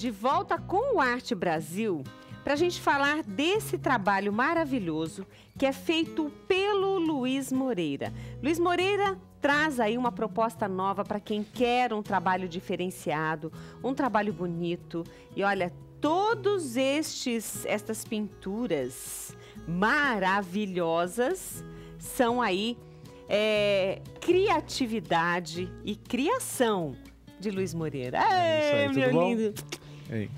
de volta com o Arte Brasil para a gente falar desse trabalho maravilhoso que é feito pelo Luiz Moreira. Luiz Moreira traz aí uma proposta nova para quem quer um trabalho diferenciado, um trabalho bonito. E olha, todos estas pinturas maravilhosas são aí criatividade e criação de Luiz Moreira. É isso aí, meu lindo. Ei.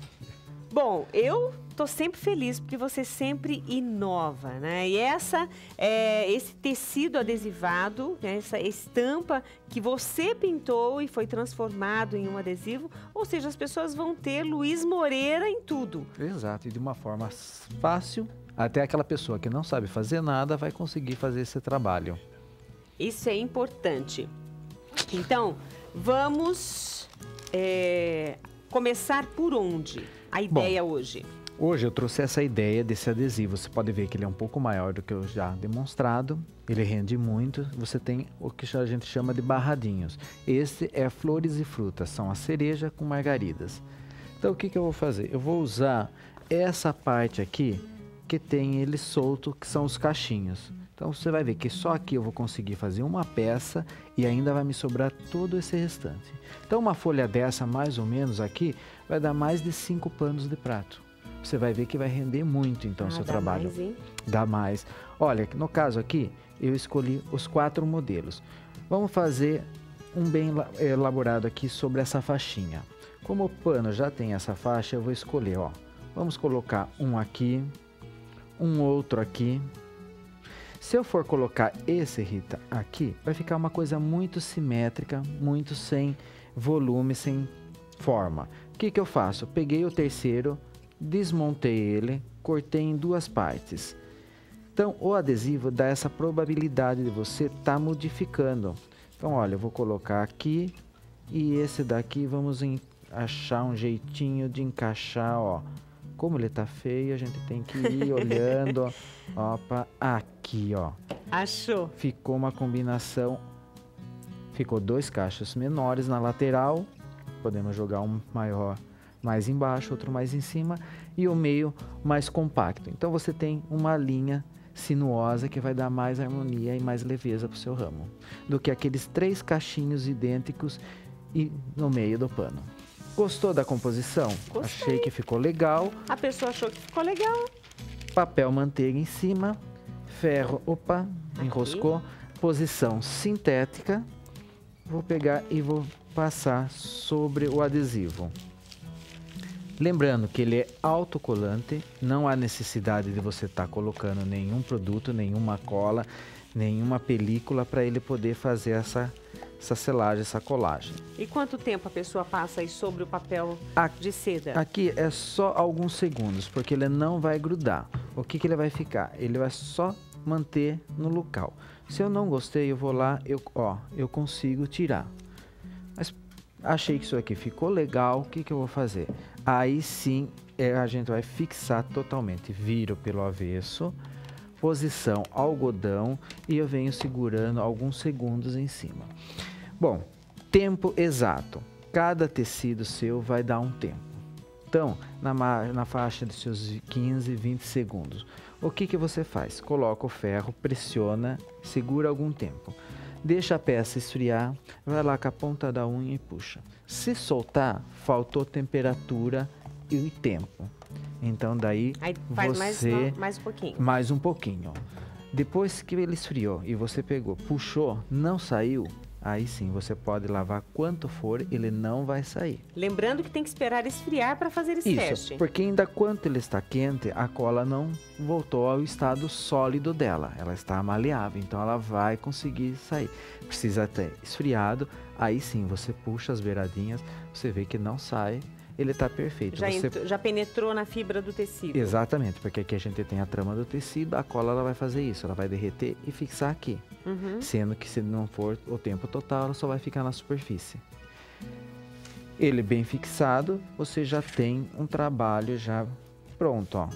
Bom, eu tô sempre feliz porque você sempre inova, né? E esse tecido adesivado, né? Essa estampa que você pintou e foi transformado em um adesivo, ou seja, as pessoas vão ter Luiz Moreira em tudo. Exato, e de uma forma fácil, até aquela pessoa que não sabe fazer nada vai conseguir fazer esse trabalho. Isso é importante. Então, vamos começar por onde a ideia hoje? Hoje eu trouxe essa ideia desse adesivo. Você pode ver que ele é um pouco maior do que eu já demonstrado. Ele rende muito. Você tem o que a gente chama de barradinhos. Esse é flores e frutas. São a cereja com margaridas. Então, o que eu vou fazer? Eu vou usar essa parte aqui que tem ele solto, que são os cachinhos. Então, você vai ver que só aqui eu vou conseguir fazer uma peça e ainda vai me sobrar todo esse restante. Então, uma folha dessa, mais ou menos aqui, vai dar mais de 5 panos de prato. Você vai ver que vai render muito, então, o seu trabalho. Dá mais, hein? Dá mais. Olha, no caso aqui, eu escolhi os 4 modelos. Vamos fazer um bem elaborado aqui sobre essa faixinha. Como o pano já tem essa faixa, eu vou escolher, ó. Vamos colocar um aqui, um outro aqui. Se eu for colocar esse, Rita, aqui, vai ficar uma coisa muito simétrica, muito sem volume, sem forma. O que eu faço? Peguei o terceiro, desmontei ele, cortei em 2 partes. Então, o adesivo dá essa probabilidade de você estar modificando. Então, olha, eu vou colocar aqui e esse daqui vamos achar um jeitinho de encaixar, ó. Como ele tá feio, a gente tem que ir olhando, ó, opa, aqui, ó. Achou. Ficou uma combinação, ficou 2 caixas menores na lateral, podemos jogar um maior mais embaixo, outro mais em cima e o meio mais compacto. Então você tem uma linha sinuosa que vai dar mais harmonia e mais leveza pro seu ramo, do que aqueles 3 cachinhos idênticos e no meio do pano. Gostou da composição? Gostei. Achei que ficou legal. A pessoa achou que ficou legal. Papel manteiga em cima, ferro, opa, aqui. Enroscou. Posição sintética. Vou pegar e vou passar sobre o adesivo. Lembrando que ele é autocolante, não há necessidade de você estar colocando nenhum produto, nenhuma cola, nenhuma película para ele poder fazer essa selagem, essa colagem. E quanto tempo a pessoa passa aí sobre o papel de seda? Aqui é só alguns segundos, porque ele não vai grudar. O que ele vai ficar? Ele vai só manter no local. Se eu não gostei, eu vou lá, eu consigo tirar. Mas achei que isso aqui ficou legal, o que eu vou fazer? Aí sim, a gente vai fixar totalmente. Viro pelo avesso, posição algodão e eu venho segurando alguns segundos em cima. Bom, tempo exato. Cada tecido seu vai dar um tempo. Então, na faixa dos seus 15, 20 segundos. O que você faz? Coloca o ferro, pressiona, segura algum tempo. Deixa a peça esfriar, vai lá com a ponta da unha e puxa. Se soltar, faltou temperatura e tempo. Então, daí faz você... mais um pouquinho. Mais um pouquinho. Depois que ele esfriou e você pegou, puxou, não saiu, aí sim você pode lavar quanto for, ele não vai sair. Lembrando que tem que esperar esfriar para fazer esse teste. Porque ainda quando ele está quente, a cola não voltou ao estado sólido dela. Ela está maleável, então ela vai conseguir sair. Precisa ter esfriado, aí sim você puxa as beiradinhas, você vê que não sai. Ele está perfeito. Já penetrou na fibra do tecido. Exatamente, porque aqui a gente tem a trama do tecido, a cola ela vai fazer isso, ela vai derreter e fixar aqui. Uhum. Sendo que se não for o tempo total, ela só vai ficar na superfície. Ele bem fixado, você já tem um trabalho já pronto, ó.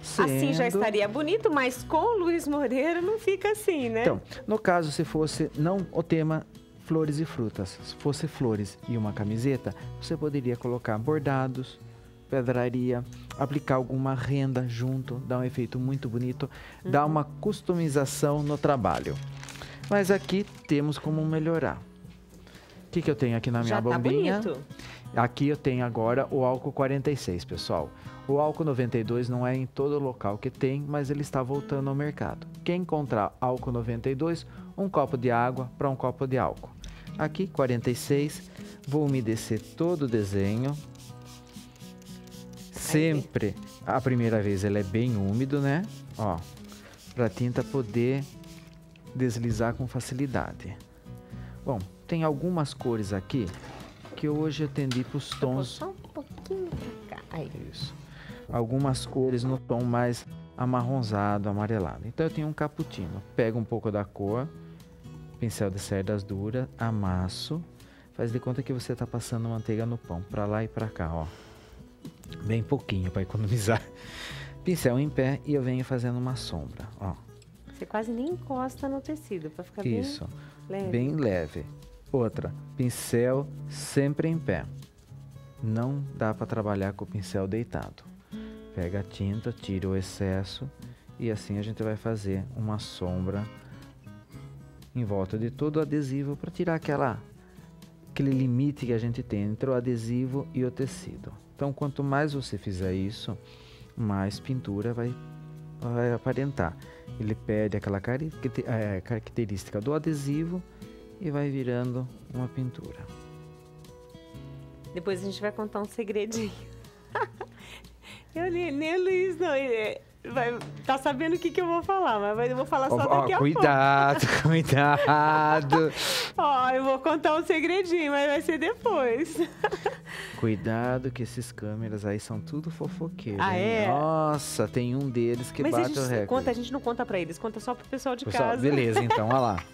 Assim já estaria bonito, mas com o Luiz Moreira não fica assim, né? Então, no caso, se fosse não o tema... flores e frutas. Se fosse flores e uma camiseta, você poderia colocar bordados, pedraria, aplicar alguma renda junto, dá um efeito muito bonito, dá uma customização no trabalho. Mas aqui temos como melhorar. O que eu tenho aqui na minha bombinha? Tá bonito. Aqui eu tenho agora o álcool 46, pessoal. O álcool 92 não é em todo local que tem, mas ele está voltando ao mercado. Quem encontrar álcool 92, um copo de água para um copo de álcool. Aqui, 46, vou umedecer todo o desenho. Sempre, a primeira vez ele é bem úmido, né? Ó, para a tinta poder deslizar com facilidade. Bom, tem algumas cores aqui que hoje eu tendi para os tons... Só um pouquinho pra cá. Aí. Isso. Algumas cores no tom mais amarronzado, amarelado. Então eu tenho um cappuccino. Pego um pouco da cor, pincel de cerdas duras, amasso. Faz de conta que você está passando manteiga no pão, para lá e para cá, ó. Bem pouquinho para economizar. Pincel em pé e eu venho fazendo uma sombra, ó. Você quase nem encosta no tecido, para ficar bem leve. Isso, bem leve. Outra, pincel sempre em pé. Não dá para trabalhar com o pincel deitado. Pega a tinta, tira o excesso e assim a gente vai fazer uma sombra em volta de todo o adesivo para tirar aquele limite que a gente tem entre o adesivo e o tecido. Então, quanto mais você fizer isso, mais pintura vai aparentar. Ele perde aquela característica do adesivo e vai virando uma pintura. Depois a gente vai contar um segredinho. Eu nem o Luiz não, ele tá sabendo o que eu vou falar, mas eu vou falar só daqui a pouco. Cuidado, cuidado. Ó, eu vou contar um segredinho, mas vai ser depois. Cuidado que esses câmeras aí são tudo fofoqueiros. Ah, é? Nossa, tem um deles que bate o recorde. Mas a gente não conta pra eles, conta só pro pessoal de casa. Beleza, então, olha lá.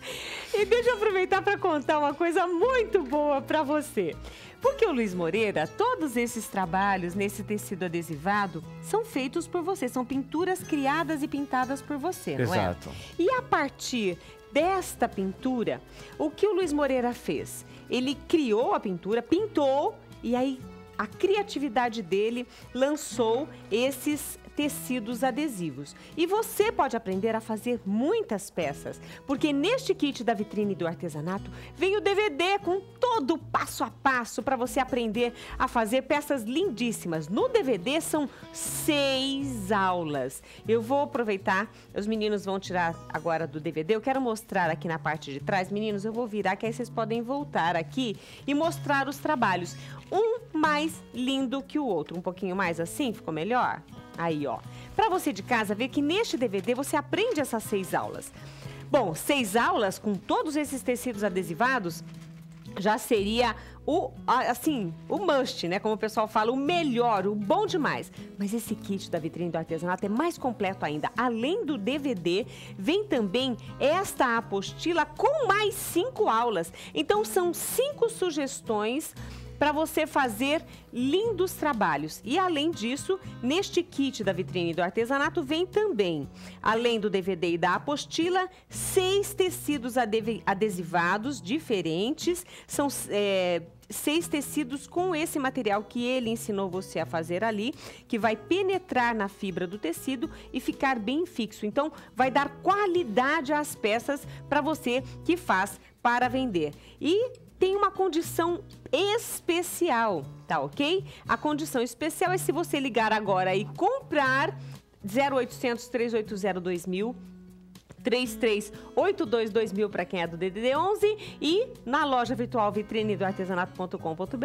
E deixa eu aproveitar pra contar uma coisa muito boa pra você. Porque o Luiz Moreira, todos esses trabalhos nesse tecido adesivado são feitos por você, são pinturas criadas e pintadas por você, não é? Exato. E a partir desta pintura, o que o Luiz Moreira fez? Ele criou a pintura, pintou e aí a criatividade dele lançou esses tecidos adesivos. E você pode aprender a fazer muitas peças, porque neste kit da vitrine do artesanato vem o DVD com todo o passo a passo para você aprender a fazer peças lindíssimas. No DVD são 6 aulas. Eu vou aproveitar, os meninos vão tirar agora do DVD, eu quero mostrar aqui na parte de trás. Meninos, eu vou virar que aí vocês podem voltar aqui e mostrar os trabalhos. Um mais lindo que o outro, um pouquinho mais assim, ficou melhor? Aí, ó. Pra você de casa ver que neste DVD você aprende essas 6 aulas. Bom, 6 aulas com todos esses tecidos adesivados já seria o must, né? Como o pessoal fala, o melhor, o bom demais. Mas esse kit da vitrine do artesanato é mais completo ainda. Além do DVD, vem também esta apostila com mais 5 aulas. Então, são 5 sugestões para você fazer lindos trabalhos. E além disso, neste kit da vitrine do artesanato vem também, além do DVD e da apostila, 6 tecidos adesivados diferentes. São 6 tecidos com esse material que ele ensinou você a fazer ali, que vai penetrar na fibra do tecido e ficar bem fixo. Então, vai dar qualidade às peças para você que faz para vender. E tem uma condição especial, tá ok? A condição especial é se você ligar agora e comprar 0800 380 2000, 33822000 para quem é do DDD11 e na loja virtual vitrine do artesanato.com.br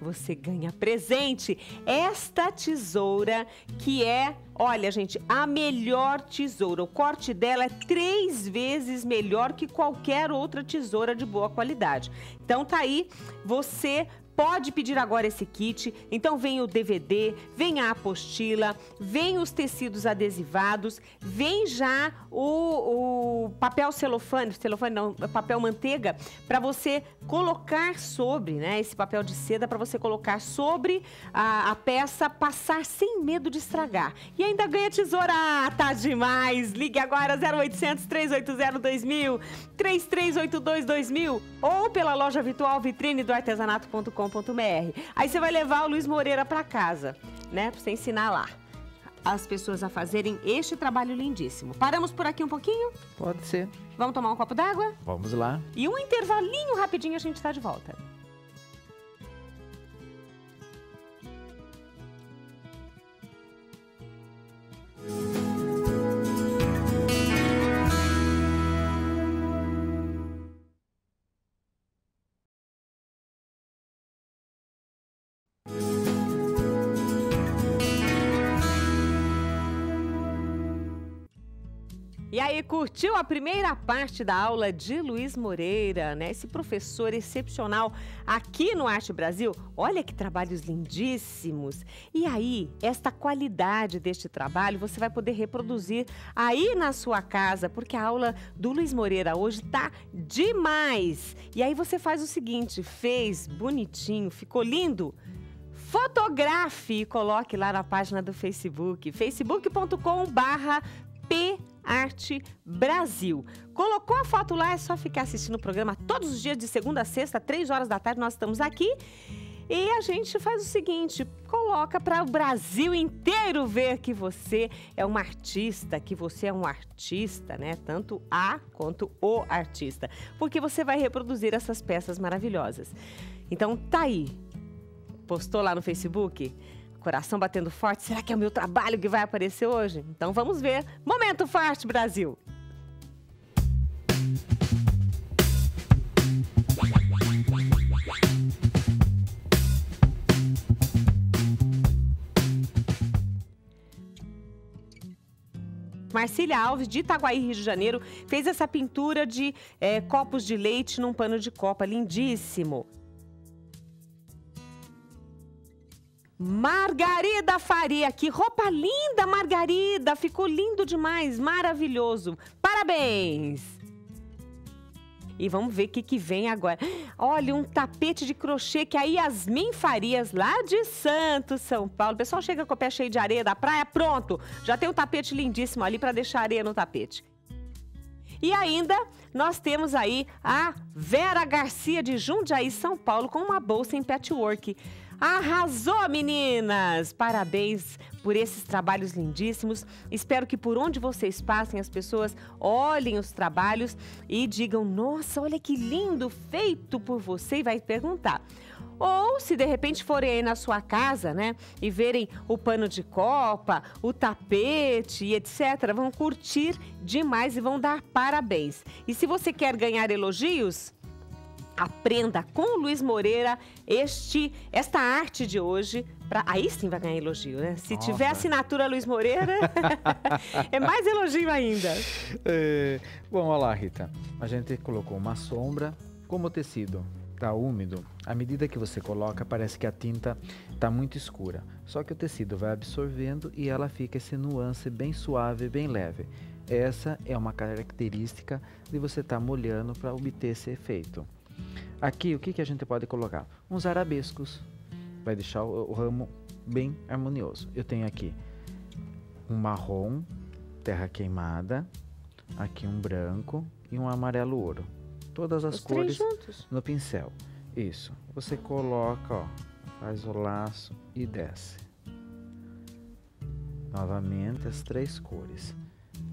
você ganha presente esta tesoura que é, olha gente, a melhor tesoura. O corte dela é 3 vezes melhor que qualquer outra tesoura de boa qualidade. Então tá aí, você Pode pedir agora esse kit, então vem o DVD, vem a apostila, vem os tecidos adesivados, vem já o papel celofane não, papel manteiga, para você colocar sobre, né, esse papel de seda, para você colocar sobre a peça, passar sem medo de estragar. E ainda ganha tesoura, tá demais! Ligue agora 0800 380 2000, 3382 2000 ou pela loja virtual vitrine do artesanato.com. Aí você vai levar o Luiz Moreira para casa, né? Pra você ensinar lá as pessoas a fazerem este trabalho lindíssimo. Paramos por aqui um pouquinho? Pode ser. Vamos tomar um copo d'água? Vamos lá. E um intervalinho rapidinho, a gente tá de volta. E aí, curtiu a primeira parte da aula de Luiz Moreira, né? Esse professor excepcional aqui no Arte Brasil. Olha que trabalhos lindíssimos. E aí, esta qualidade deste trabalho, você vai poder reproduzir aí na sua casa, porque a aula do Luiz Moreira hoje tá demais. E aí você faz o seguinte, fez bonitinho, ficou lindo? Fotografe e coloque lá na página do Facebook, facebook.com/PArteBrasil. Colocou a foto lá, é só ficar assistindo o programa todos os dias, de segunda a sexta, 3 horas da tarde, nós estamos aqui. E a gente faz o seguinte, coloca para o Brasil inteiro ver que você é uma artista, que você é um artista, né? Tanto a quanto o artista. Porque você vai reproduzir essas peças maravilhosas. Então, tá aí. Postou lá no Facebook? Coração batendo forte, será que é o meu trabalho que vai aparecer hoje? Então vamos ver. Momento Forte Brasil! Marcília Alves, de Itaguaí, Rio de Janeiro, fez essa pintura de copos de leite num pano de copa, lindíssimo. Margarida Faria, que roupa linda, Margarida! Ficou lindo demais, maravilhoso! Parabéns! E vamos ver o que vem agora. Olha, um tapete de crochê que a Yasmin Farias, lá de Santos, São Paulo. O pessoal chega com o pé cheio de areia da praia, pronto! Já tem um tapete lindíssimo ali para deixar areia no tapete. E ainda, nós temos aí a Vera Garcia, de Jundiaí, São Paulo, com uma bolsa em patchwork. Arrasou, meninas! Parabéns por esses trabalhos lindíssimos. Espero que por onde vocês passem, as pessoas olhem os trabalhos e digam, nossa, olha que lindo, feito por você, e vai perguntar. Ou, se de repente forem aí na sua casa, né, e verem o pano de copa, o tapete e etc., vão curtir demais e vão dar parabéns. E se você quer ganhar elogios, aprenda com o Luiz Moreira esta arte de hoje. Aí sim vai ganhar elogio, né? Se Nossa. Tiver assinatura Luiz Moreira, é mais elogio ainda. Bom, olha lá, Rita. A gente colocou uma sombra. Como o tecido está úmido, à medida que você coloca, parece que a tinta está muito escura. Só que o tecido vai absorvendo e ela fica esse nuance bem suave, bem leve. Essa é uma característica de você estar molhando para obter esse efeito. Aqui, o que a gente pode colocar? Uns arabescos, vai deixar o ramo bem harmonioso. Eu tenho aqui um marrom, terra queimada, aqui um branco e um amarelo ouro. Todas as cores no pincel. Isso. Você coloca, ó, faz o laço e desce. Novamente as 3 cores.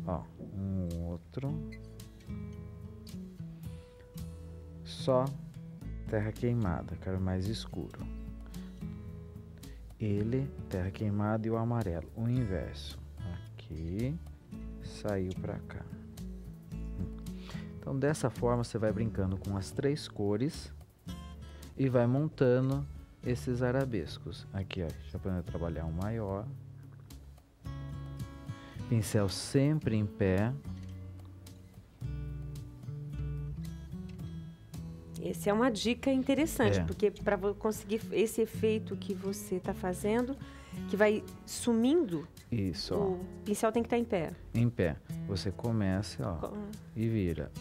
Ó, um outro... Só terra queimada, quero mais escuro. Ele, terra queimada e o amarelo, o inverso. Aqui, saiu pra cá. Então, dessa forma, você vai brincando com as 3 cores e vai montando esses arabescos. Aqui, ó, já podemos trabalhar um maior. Pincel sempre em pé. Essa é uma dica interessante, porque para conseguir esse efeito que você está fazendo, que vai sumindo, isso, o pincel tem que estar em pé. Em pé. Você começa, ó, e vira.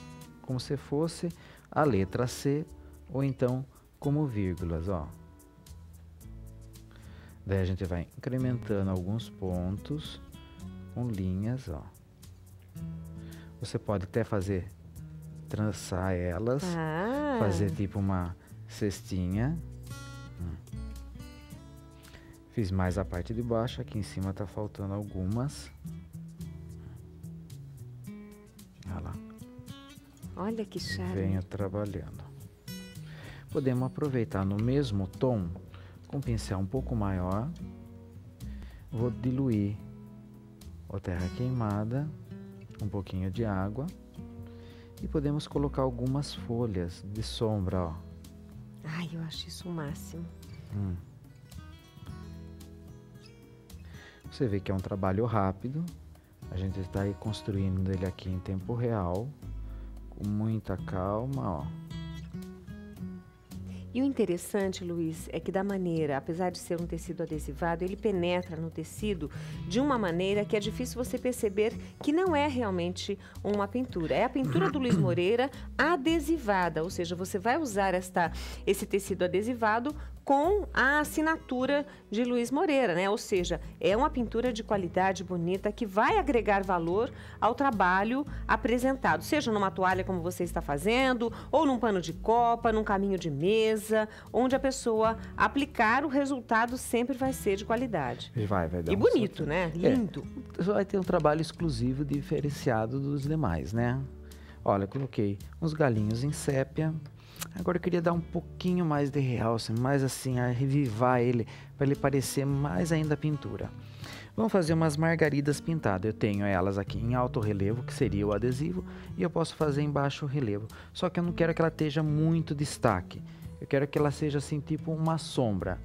Como se fosse a letra C, ou então como vírgulas, ó. Daí a gente vai incrementando alguns pontos com linhas, ó. Você pode até fazer, trançar elas, fazer tipo uma cestinha. Fiz mais a parte de baixo, aqui em cima tá faltando algumas. Olha lá. Olha que charme. Venho trabalhando. Podemos aproveitar no mesmo tom, com um pincel um pouco maior. Vou diluir a terra queimada, um pouquinho de água. E podemos colocar algumas folhas de sombra, ó. Ai, eu acho isso o máximo. Você vê que é um trabalho rápido. A gente está aí construindo ele aqui em tempo real, com muita calma, ó. E o interessante, Luiz, é que da maneira, apesar de ser um tecido adesivado, ele penetra no tecido de uma maneira que é difícil você perceber que não é realmente uma pintura. É a pintura do Luiz Moreira adesivada, ou seja, você vai usar esse tecido adesivado com a assinatura de Luiz Moreira, né? Ou seja, é uma pintura de qualidade bonita que vai agregar valor ao trabalho apresentado, seja numa toalha como você está fazendo, ou num pano de copa, num caminho de mesa, onde a pessoa aplicar, o resultado sempre vai ser de qualidade. Vai dar. E bonito, né? Lindo. Vai ter um trabalho exclusivo, diferenciado dos demais, né? Olha, coloquei uns galinhos em sépia. Agora eu queria dar um pouquinho mais de realce, mais assim, a revivar ele, para ele parecer mais ainda a pintura. Vamos fazer umas margaridas pintadas. Eu tenho elas aqui em alto relevo, que seria o adesivo, e eu posso fazer em baixo relevo. Só que eu não quero que ela esteja muito destaque. Eu quero que ela seja assim, tipo uma sombra.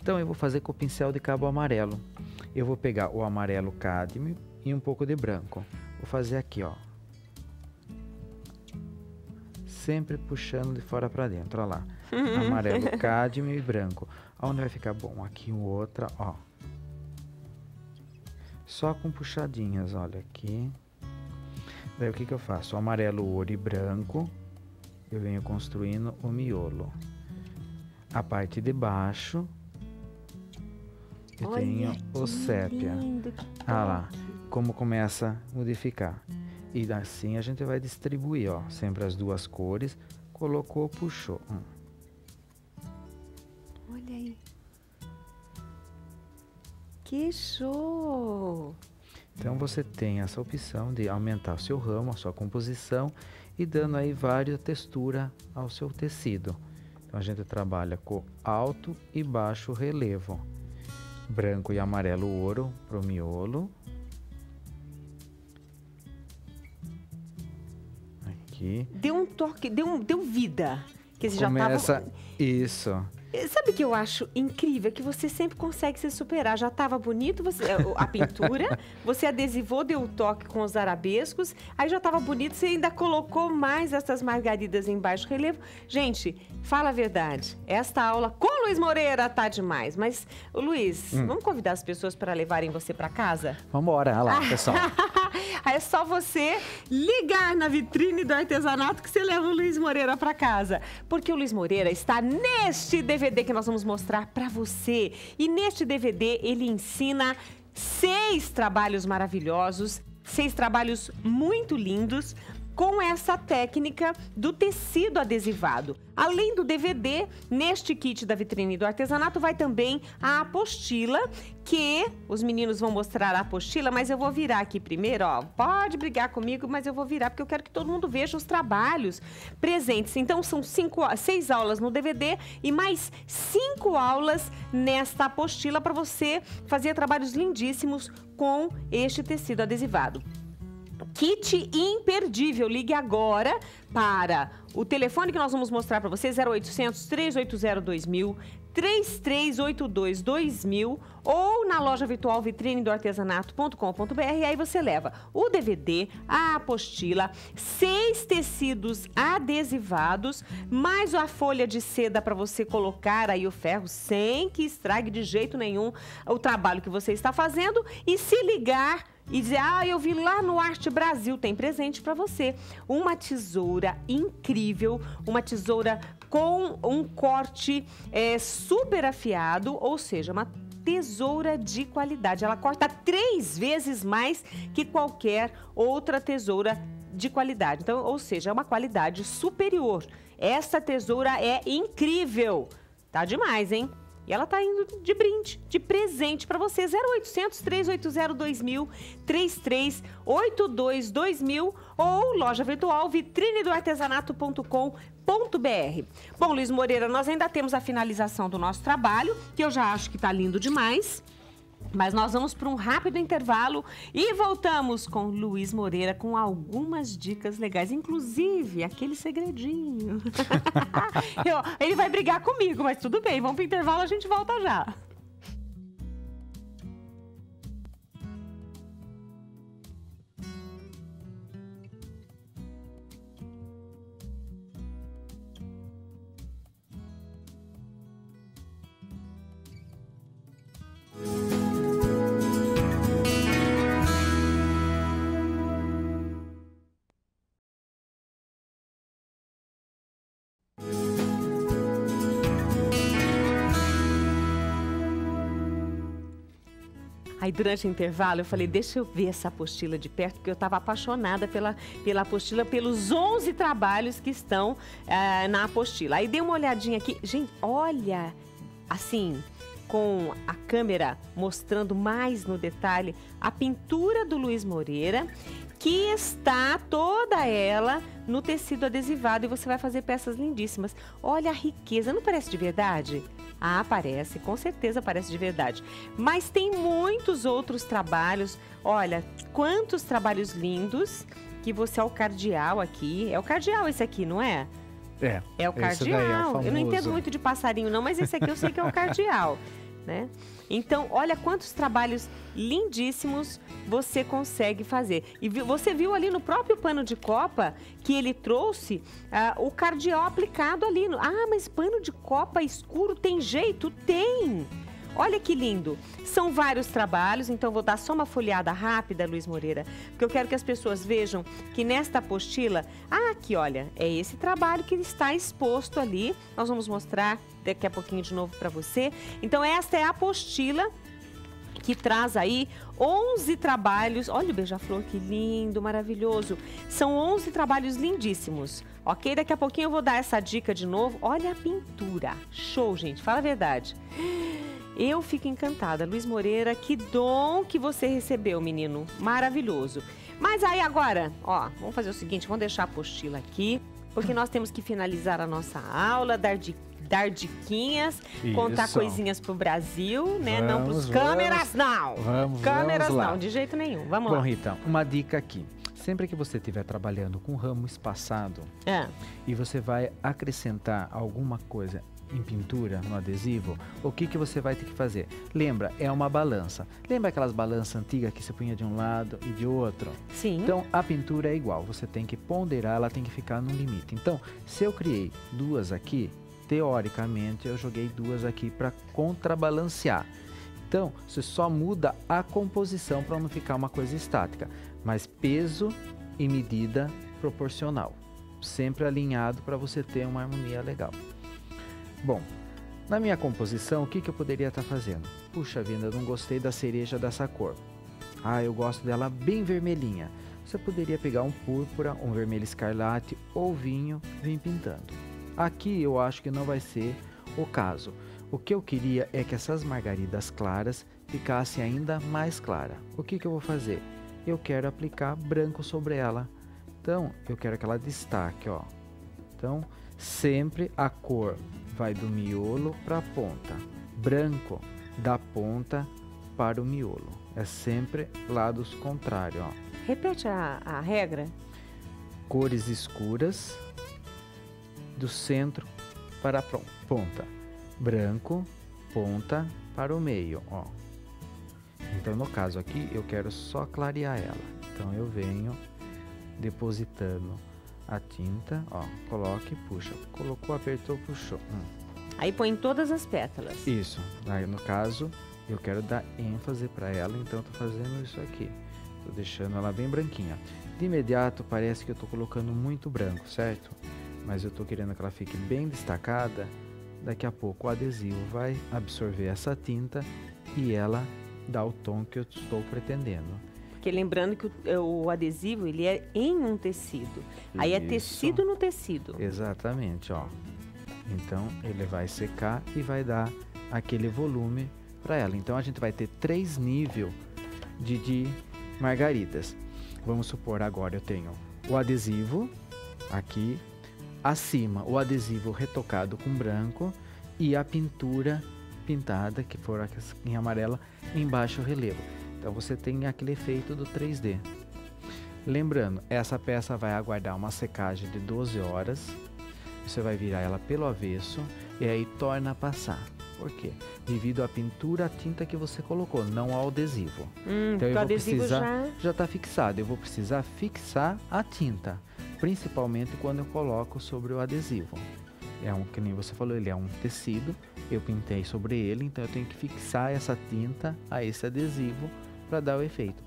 Então eu vou fazer com o pincel de cabo amarelo. Eu vou pegar o amarelo cádmio e um pouco de branco. Vou fazer aqui, ó. Sempre puxando de fora para dentro, olha lá. Amarelo, cádmio e branco. Onde vai ficar bom? Aqui outra, ó. Só com puxadinhas, olha aqui. Daí o que eu faço? O amarelo, ouro e branco. Eu venho construindo o miolo. A parte de baixo. Eu tenho o sépia. Olha lá, como começa a modificar. E assim a gente vai distribuir, ó, sempre as duas cores, colocou, puxou. Olha aí. Que show! Então você tem essa opção de aumentar o seu ramo, a sua composição e dando aí várias texturas ao seu tecido. Então a gente trabalha com alto e baixo relevo. Branco e amarelo ouro pro miolo. Aqui. Deu um toque, deu vida. Que você começa, já tava... Isso. Sabe o que eu acho incrível? É que você sempre consegue se superar. Já estava bonito a pintura, você adesivou, deu o toque com os arabescos, aí já estava bonito, você ainda colocou mais essas margaridas em baixo relevo. Gente, fala a verdade, esta aula com Luiz Moreira tá demais. Mas, Luiz, vamos convidar as pessoas para levarem você para casa? Vamos embora, olha lá, pessoal. É só você ligar na vitrine do artesanato que você leva o Luiz Moreira para casa. Porque o Luiz Moreira está neste DVD que nós vamos mostrar para você. E neste DVD ele ensina 6 trabalhos maravilhosos, 6 trabalhos muito lindos, com essa técnica do tecido adesivado. Além do DVD, neste kit da vitrine do artesanato vai também a apostila, que os meninos vão mostrar a apostila, mas eu vou virar aqui primeiro, ó. Pode brigar comigo, mas eu vou virar, porque eu quero que todo mundo veja os trabalhos presentes. Então, são 6 aulas no DVD e mais 5 aulas nesta apostila para você fazer trabalhos lindíssimos com este tecido adesivado. Kit imperdível. Ligue agora para o telefone que nós vamos mostrar para você, 0800 380 2000, 3382 2000, ou na loja virtual vitrinedoartesanato.com.br. Aí você leva o DVD, a apostila, 6 tecidos adesivados, mais a folha de seda para você colocar aí o ferro sem que estrague de jeito nenhum o trabalho que você está fazendo. E se ligar e dizer, ah, eu vi lá no Arte Brasil, tem presente para você. Uma tesoura incrível, uma tesoura com um corte super afiado, ou seja, uma tesoura de qualidade. Ela corta 3 vezes mais que qualquer outra tesoura de qualidade. Então, ou seja, é uma qualidade superior. Essa tesoura é incrível. Tá demais, hein? E ela tá indo de brinde, de presente para você. 0800 380 2000, 3382 2000 ou loja virtual vitrinedoartesanato.com.br. Bom, Luiz Moreira, nós ainda temos a finalização do nosso trabalho, que eu já acho que tá lindo demais. Mas nós vamos para um rápido intervalo e voltamos com Luiz Moreira com algumas dicas legais, inclusive aquele segredinho. Ele vai brigar comigo, mas tudo bem, vamos para o intervalo, a gente volta já. Aí durante o intervalo eu falei, deixa eu ver essa apostila de perto, porque eu estava apaixonada pela apostila, pelos 11 trabalhos que estão na apostila. Aí dei uma olhadinha aqui, gente, olha, assim, com a câmera mostrando mais no detalhe a pintura do Luiz Moreira, que está toda ela no tecido adesivado e você vai fazer peças lindíssimas. Olha a riqueza, não parece de verdade? Ah, parece, com certeza parece de verdade. Mas tem muitos outros trabalhos. Olha, quantos trabalhos lindos que você... É o cardeal aqui. É o cardeal esse aqui, não é? É. É o cardeal. Eu não entendo muito de passarinho, não, mas esse aqui eu sei que é o cardeal, né? Então, olha quantos trabalhos lindíssimos você consegue fazer. E você viu ali no próprio pano de copa que ele trouxe o cardeal aplicado ali. Ah, mas pano de copa escuro tem jeito? Tem! Olha que lindo! São vários trabalhos, então vou dar só uma folheada rápida, Luiz Moreira, porque eu quero que as pessoas vejam que nesta apostila... Ah, aqui, olha, é esse trabalho que está exposto ali. Nós vamos mostrar daqui a pouquinho de novo para você. Então, esta é a apostila que traz aí 11 trabalhos. Olha o beija-flor, que lindo, maravilhoso. São 11 trabalhos lindíssimos, ok? Daqui a pouquinho eu vou dar essa dica de novo. Olha a pintura. Show, gente, fala a verdade. Eu fico encantada. Luiz Moreira, que dom que você recebeu, menino. Maravilhoso. Mas aí agora, ó, vamos fazer o seguinte, vamos deixar a apostila aqui, porque nós temos que finalizar a nossa aula, dar diquinhas, isso, contar coisinhas pro Brasil, né? Vamos, não pros câmeras, não. Câmeras vamos não, de jeito nenhum. Vamos lá. Bom, Rita, uma dica aqui. Sempre que você estiver trabalhando com ramo espaçado e você vai acrescentar alguma coisa em pintura, no adesivo, o que você vai ter que fazer? Lembra, é uma balança. Lembra aquelas balanças antigas que você punha de um lado e de outro? Sim. Então, a pintura é igual. Você tem que ponderar, ela tem que ficar no limite. Então, se eu criei 2 aqui, teoricamente, eu joguei 2 aqui para contrabalancear. Então, você só muda a composição para não ficar uma coisa estática. Mas peso e medida proporcional. Sempre alinhado para você ter uma harmonia legal. Bom, na minha composição, o que eu poderia estar fazendo? Puxa vida, eu não gostei da cereja dessa cor. Ah, eu gosto dela bem vermelhinha. Você poderia pegar um púrpura, um vermelho escarlate ou vinho e vir pintando. Aqui eu acho que não vai ser o caso. O que eu queria é que essas margaridas claras ficassem ainda mais claras. O que eu vou fazer? Eu quero aplicar branco sobre ela. Então, eu quero que ela destaque, ó. Então, sempre a cor vai do miolo para a ponta, branco da ponta para o miolo. É sempre lados contrários, ó. Repete a regra. Cores escuras do centro para a ponta. Branco, ponta para o meio, ó. Então, no caso aqui, eu quero só clarear ela. Então, eu venho depositando a tinta, ó. Coloca e puxa. Colocou, apertou, puxou. Aí põe todas as pétalas. Isso. Aí, no caso, eu quero dar ênfase para ela, então eu tô fazendo isso aqui. Tô deixando ela bem branquinha. De imediato, parece que eu tô colocando muito branco, certo? Mas eu tô querendo que ela fique bem destacada. Daqui a pouco o adesivo vai absorver essa tinta e ela dá o tom que eu estou pretendendo. Porque lembrando que o adesivo, ele é em um tecido. Isso. Aí é tecido no tecido. Exatamente, ó. Então, ele vai secar e vai dar aquele volume para ela. Então, a gente vai ter 3 níveis de margaridas. Vamos supor, agora eu tenho o adesivo aqui. Acima, o adesivo retocado com branco e a pintura pintada, que for em amarela, em baixo relevo. Então, você tem aquele efeito do 3D. Lembrando, essa peça vai aguardar uma secagem de 12 horas. Você vai virar ela pelo avesso e aí torna a passar. Por quê? Devido à pintura, à tinta que você colocou, não ao adesivo. Então, eu vou precisar... Já está fixado. Eu vou precisar fixar a tinta. Principalmente quando eu coloco sobre o adesivo. É um, que nem você falou, ele é um tecido, eu pintei sobre ele, então eu tenho que fixar essa tinta a esse adesivo para dar o efeito.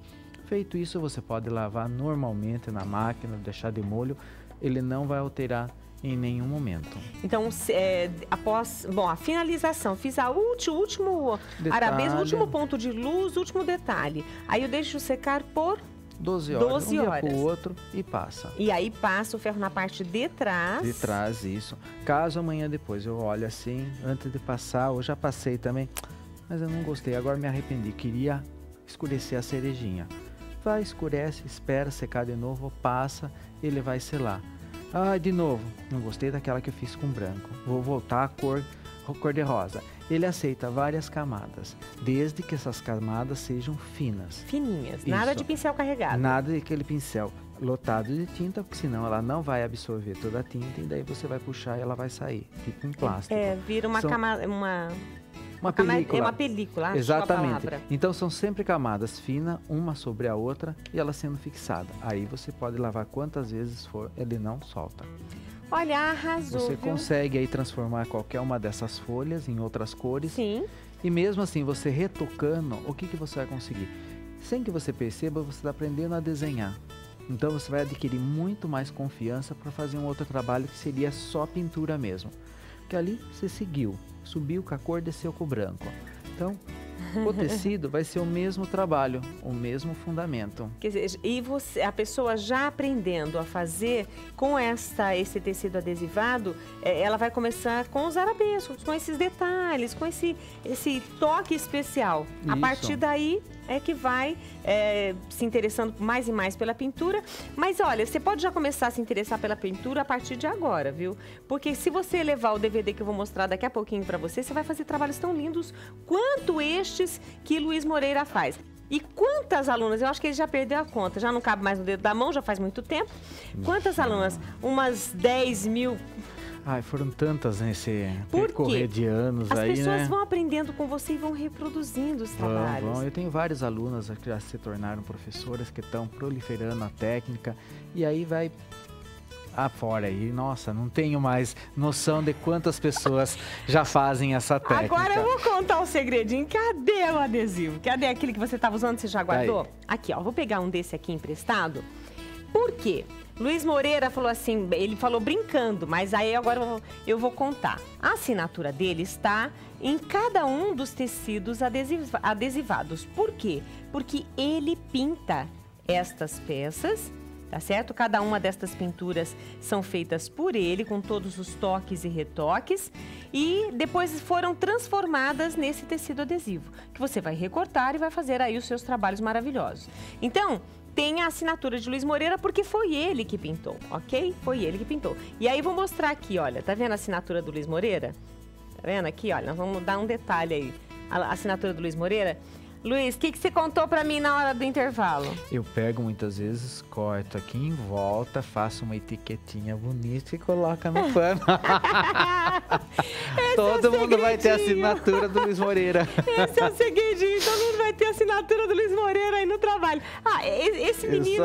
Feito isso, você pode lavar normalmente na máquina, deixar de molho, ele não vai alterar em nenhum momento. Então, após, bom, a finalização, fiz a último arabesco, o último ponto de luz, o último detalhe. Aí eu deixo secar por... 12 horas, 12 horas. Um dia pro outro e passa. E aí passa o ferro na parte de trás. De trás, isso. Caso amanhã depois eu olhe assim, antes de passar, eu já passei também, mas eu não gostei, agora me arrependi, queria escurecer a cerejinha. Vai, escurece, espera secar de novo, passa, ele vai selar. Ah, de novo, não gostei daquela que eu fiz com branco, vou voltar à cor de rosa. Ele aceita várias camadas, desde que essas camadas sejam finas. Fininhas, nada de pincel carregado. Nada de aquele pincel lotado de tinta, porque senão ela não vai absorver toda a tinta e daí você vai puxar e ela vai sair, tipo um plástico. É, vira uma camada, uma película. É uma película, exatamente. Então são sempre camadas finas, uma sobre a outra e ela sendo fixada. Aí você pode lavar quantas vezes for, ele não solta. Olha, arrasou. Você consegue aí transformar qualquer uma dessas folhas em outras cores. Sim. E mesmo assim, você retocando, o que você vai conseguir? Sem que você perceba, você está aprendendo a desenhar. Então, você vai adquirir muito mais confiança para fazer um outro trabalho que seria só pintura mesmo. Porque ali você seguiu, subiu com a cor, desceu com o branco. Então... O tecido vai ser o mesmo trabalho, o mesmo fundamento. Quer dizer, e você, a pessoa já aprendendo a fazer com esse tecido adesivado, ela vai começar com os arabescos, com esses detalhes, com esse toque especial. Isso. A partir daí é que vai se interessando mais e mais pela pintura. Mas olha, você pode já começar a se interessar pela pintura a partir de agora, viu? Porque se você levar o DVD que eu vou mostrar daqui a pouquinho para você, você vai fazer trabalhos tão lindos quanto estes que Luiz Moreira faz. E quantas alunas, eu acho que ele já perdeu a conta, já não cabe mais no dedo da mão, já faz muito tempo. Quantas alunas? Umas 10 mil... Ai, foram tantas nesse percorrer de anos aí, né? As pessoas vão aprendendo com você e vão reproduzindo os trabalhos. Eu tenho várias alunas que já se tornaram professoras, que estão proliferando a técnica, e aí vai afora aí. Nossa, não tenho mais noção de quantas pessoas já fazem essa técnica. Agora eu vou contar um segredinho. Cadê o adesivo? Cadê aquele que você estava usando, você já guardou? Aí. Aqui, ó, vou pegar um desse aqui emprestado. Por quê? Luiz Moreira falou assim, ele falou brincando, mas aí agora eu vou contar. A assinatura dele está em cada um dos tecidos adesivados. Por quê? Porque ele pinta estas peças, tá certo? Cada uma destas pinturas são feitas por ele, com todos os toques e retoques. E depois foram transformadas nesse tecido adesivo, que você vai recortar e vai fazer aí os seus trabalhos maravilhosos. Então... Tem a assinatura de Luiz Moreira porque foi ele que pintou, ok? Foi ele que pintou. E aí vou mostrar aqui, olha, tá vendo a assinatura do Luiz Moreira? Tá vendo aqui, olha, nós vamos dar um detalhe aí. A assinatura do Luiz Moreira, Luiz, o que você contou pra mim na hora do intervalo? Eu pego muitas vezes, corto aqui em volta, faço uma etiquetinha bonita e coloco no pano. Todo é mundo vai ter a assinatura do Luiz Moreira. Esse é o segredinho, todo mundo vai ter a assinatura do Luiz Moreira aí no trabalho. Ah, esse menino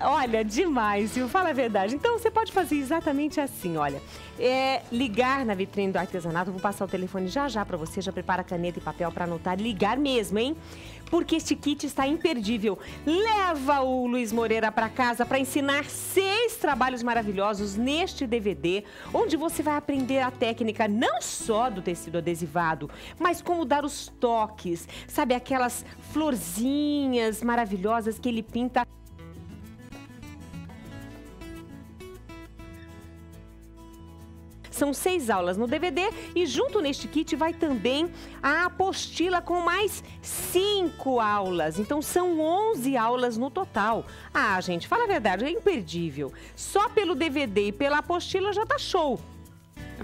olha, demais, viu? Fala a verdade. Então, você pode fazer exatamente assim, olha. Ligar na vitrine do artesanato, vou passar o telefone já pra você, já prepara caneta e papel pra anotar, ligar mesmo, hein? Porque este kit está imperdível. Leva o Luiz Moreira pra casa pra ensinar 6 trabalhos maravilhosos neste DVD, onde você vai aprender a técnica não só do tecido adesivado, mas como dar os toques, sabe, aquelas florzinhas maravilhosas que ele pinta. São 6 aulas no DVD e junto neste kit vai também a apostila com mais 5 aulas. Então são 11 aulas no total. Ah, gente, fala a verdade, é imperdível. Só pelo DVD e pela apostila já tá show.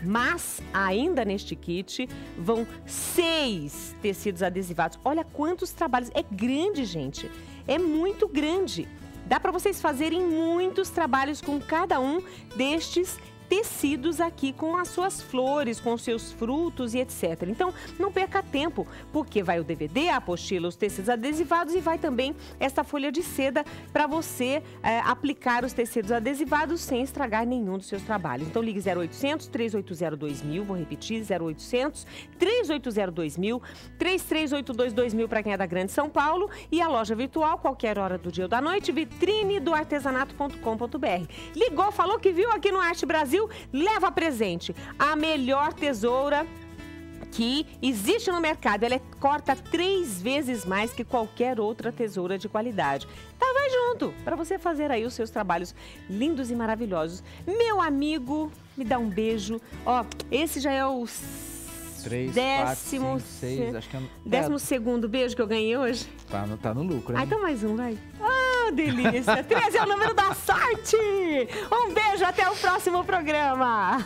Mas ainda neste kit vão 6 tecidos adesivados. Olha quantos trabalhos. É grande, gente. É muito grande. Dá para vocês fazerem muitos trabalhos com cada um destes tecidos aqui com as suas flores, com seus frutos e etc. Então, não perca tempo, porque vai o DVD, a apostila, os tecidos adesivados e vai também essa folha de seda para você aplicar os tecidos adesivados sem estragar nenhum dos seus trabalhos. Então, ligue 0800 380 2000, vou repetir, 0800 380 2000, 3382 2000 para quem é da Grande São Paulo e a loja virtual, qualquer hora do dia ou da noite, vitrinedoartesanato.com.br. Ligou, falou que viu aqui no Arte Brasil, leva presente a melhor tesoura que existe no mercado. Ela corta 3 vezes mais que qualquer outra tesoura de qualidade. Tá, vai junto para você fazer aí os seus trabalhos lindos e maravilhosos. Meu amigo, me dá um beijo. Ó, esse já é o 12º beijo que eu ganhei hoje. Tá no lucro, hein? Ah, então mais um, vai. Delícia. 13 é o número da sorte. Um beijo, até o próximo programa.